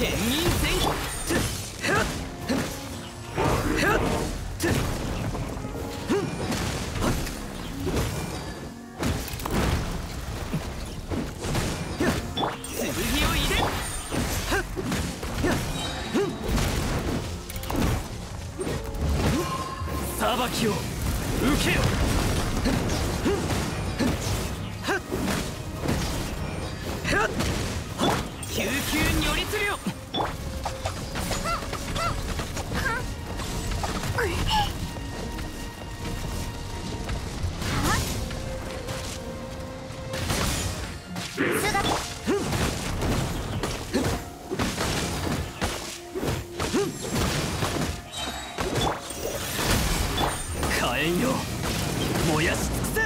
県民全員裁きを受けよ。救急に寄りつるよ。燃やし尽くせ。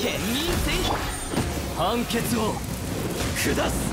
県民戦判決を下す。